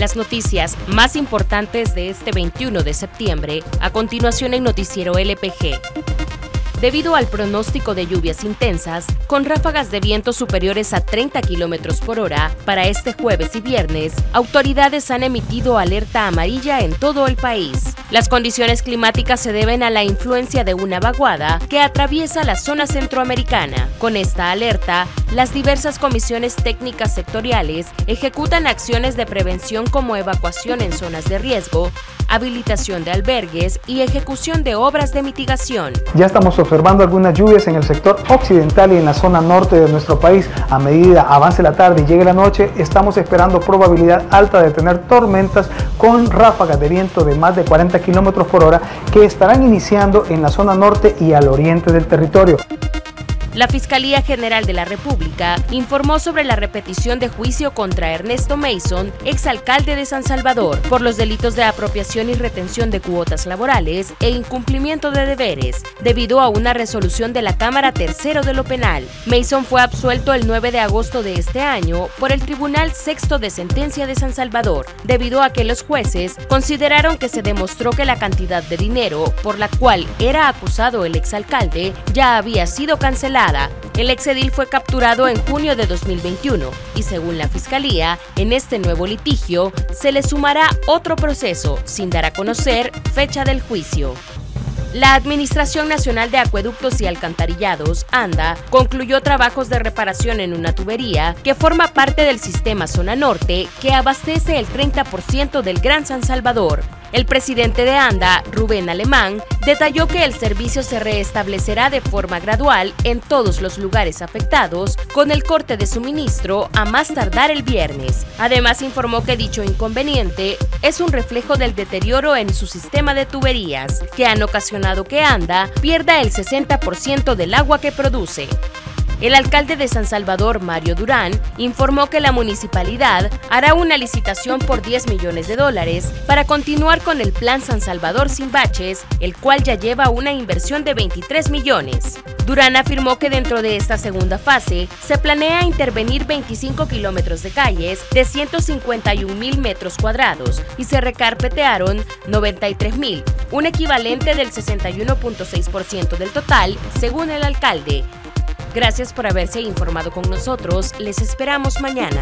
Las noticias más importantes de este 21 de septiembre, a continuación en Noticiero LPG. Debido al pronóstico de lluvias intensas, con ráfagas de viento superiores a 30 km/h para este jueves y viernes, autoridades han emitido alerta amarilla en todo el país. Las condiciones climáticas se deben a la influencia de una vaguada que atraviesa la zona centroamericana. Con esta alerta, las diversas comisiones técnicas sectoriales ejecutan acciones de prevención como evacuación en zonas de riesgo, habilitación de albergues y ejecución de obras de mitigación. Ya estamos observando algunas lluvias en el sector occidental y en la zona norte de nuestro país. A medida avance la tarde y llegue la noche, estamos esperando probabilidad alta de tener tormentas con ráfagas de viento de más de 40 km/h que estarán iniciando en la zona norte y al oriente del territorio. La Fiscalía General de la República informó sobre la repetición de juicio contra Ernesto Mason, exalcalde de San Salvador, por los delitos de apropiación y retención de cuotas laborales e incumplimiento de deberes, debido a una resolución de la Cámara Tercero de lo Penal. Mason fue absuelto el 9 de agosto de este año por el Tribunal Sexto de Sentencia de San Salvador, debido a que los jueces consideraron que se demostró que la cantidad de dinero por la cual era acusado el exalcalde ya había sido cancelada. El exedil fue capturado en junio de 2021 y, según la Fiscalía, en este nuevo litigio se le sumará otro proceso sin dar a conocer fecha del juicio. La Administración Nacional de Acueductos y Alcantarillados, ANDA, concluyó trabajos de reparación en una tubería que forma parte del sistema Zona Norte que abastece el 30% del Gran San Salvador. El presidente de ANDA, Rubén Alemán, detalló que el servicio se restablecerá de forma gradual en todos los lugares afectados, con el corte de suministro a más tardar el viernes. Además, informó que dicho inconveniente es un reflejo del deterioro en su sistema de tuberías, que han ocasionado que ANDA pierda el 60% del agua que produce. El alcalde de San Salvador, Mario Durán, informó que la municipalidad hará una licitación por $10 millones para continuar con el Plan San Salvador sin baches, el cual ya lleva una inversión de 23 millones. Durán afirmó que dentro de esta segunda fase se planea intervenir 25 kilómetros de calles de 151.000 m² y se recarpetearon 93.000, un equivalente del 61.6% del total, según el alcalde. Gracias por haberse informado con nosotros. Les esperamos mañana.